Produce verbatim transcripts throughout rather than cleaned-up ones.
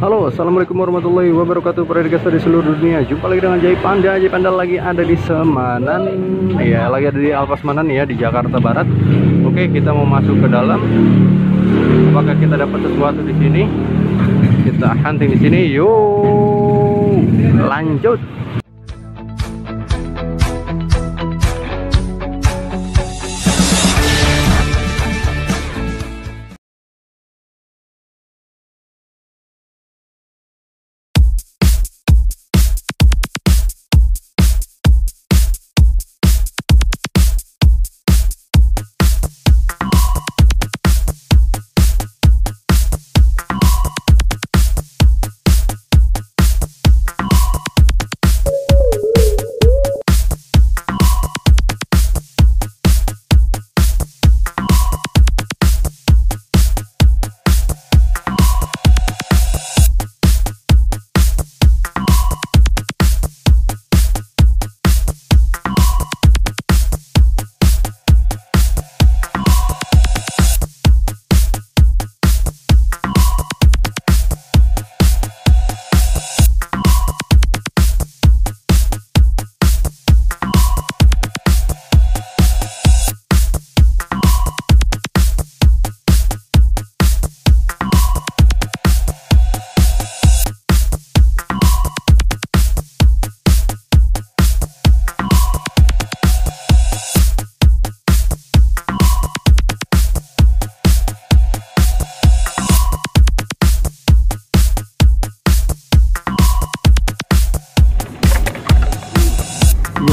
Halo, assalamualaikum warahmatullahi wabarakatuh para podcaster di seluruh dunia. Jumpa lagi dengan Z A E Panda. Z A E Panda lagi ada di Semanan, ya, lagi ada di Alpas Manan ya, di Jakarta Barat. Oke, kita mau masuk ke dalam. Apakah kita dapat sesuatu di sini? Kita hunting di sini. Yuk, lanjut.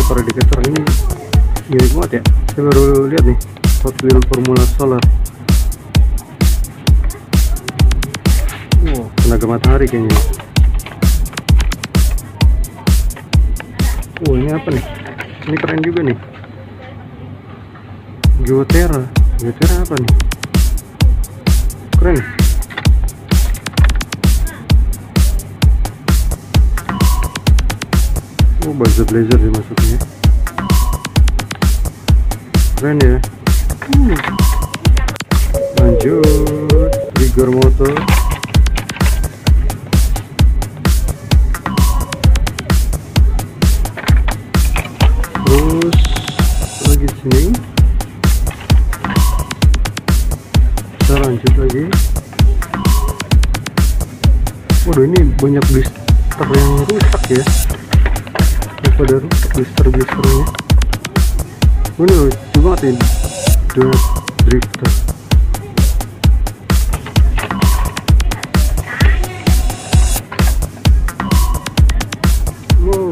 Predikator ini mirip banget ya, saya baru lihat nih, Hot Wheels Formula Solar. Wow, tenaga matahari kayaknya. Wow, ini apa nih? Ini keren juga nih, Geotera. Geotera apa nih? Keren. Oh, blazer-blazer dimasuknya, keren ya. hmm. Lanjut trigger motor. Terus lagi sini kita lanjut lagi. Waduh, ini banyak blister yang rusak ya, pada blister-blisternya. Ini lucu banget ini, The Drifter. Wow.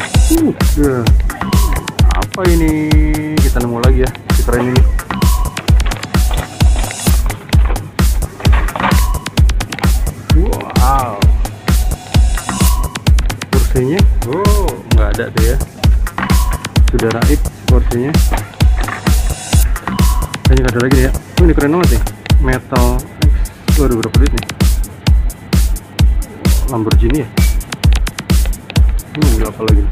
Uh, ya. Apa ini? Kita nemu lagi ya, si keren ini. Wow. Kursinya, oh nggak ada tuh ya, sudah raib kursinya. Kayaknya ada lagi ya. Oh, ini keren banget nih, metal. Itu ada berapa duit nih? Lamborghini ya. Hmm, apa lagi?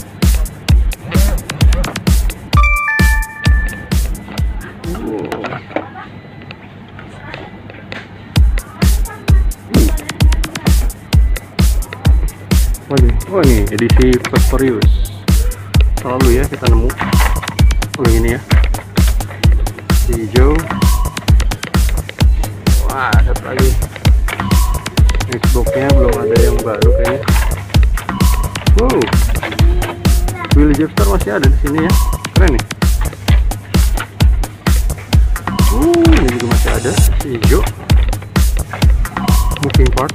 Oh, ini edisi Victorious. Selalu ya kita nemu. Oh, ini ya, hijau. Wah, satu lagi. Xboxnya belum ada yang baru kayaknya. Wow, Willy Jester masih ada di sini ya. Keren nih. Uh, ini juga masih ada, si hijau. Moving part.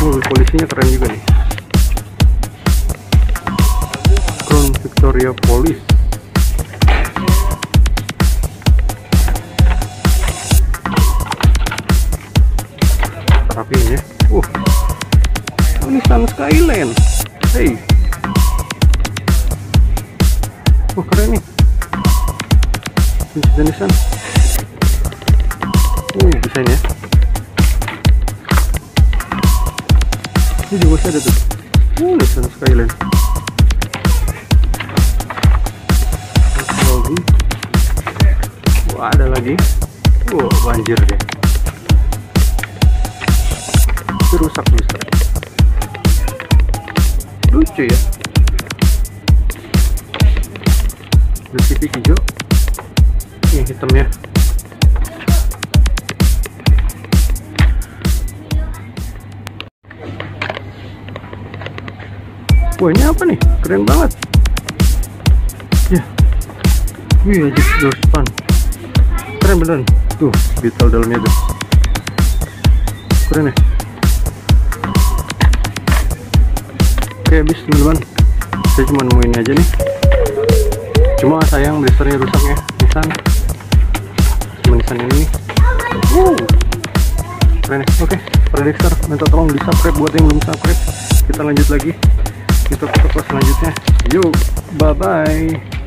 Oh, polisinya keren juga nih, Crown Victoria Police. Tapi ini, uh, Nissan Skyline. Hey, wah, keren nih, Nissan Nissan. Uh, desainnya. Ini juga masih ada tuh, uh, Nissan Skyline. Wah, ada lagi. Wow, banjir deh. Itu rusak bisa. Lucu ya. Ada titik hijau. Ini hitamnya. Wah, ini apa nih? Keren banget. Ya. Wih, aja door span. Keren beneran. Tuh, detail dalamnya tuh. Keren ya. Oke, habis teman-teman. Saya cuma nemuin aja nih. Cuma sayang blisternya rusak ya. Nissan. Cuma Nissan ini. Wow. Keren ya. Oke, prediktor, minta tolong di subscribe buat yang belum subscribe. Kita lanjut lagi. Kita ke toko selanjutnya. Yuk, bye-bye.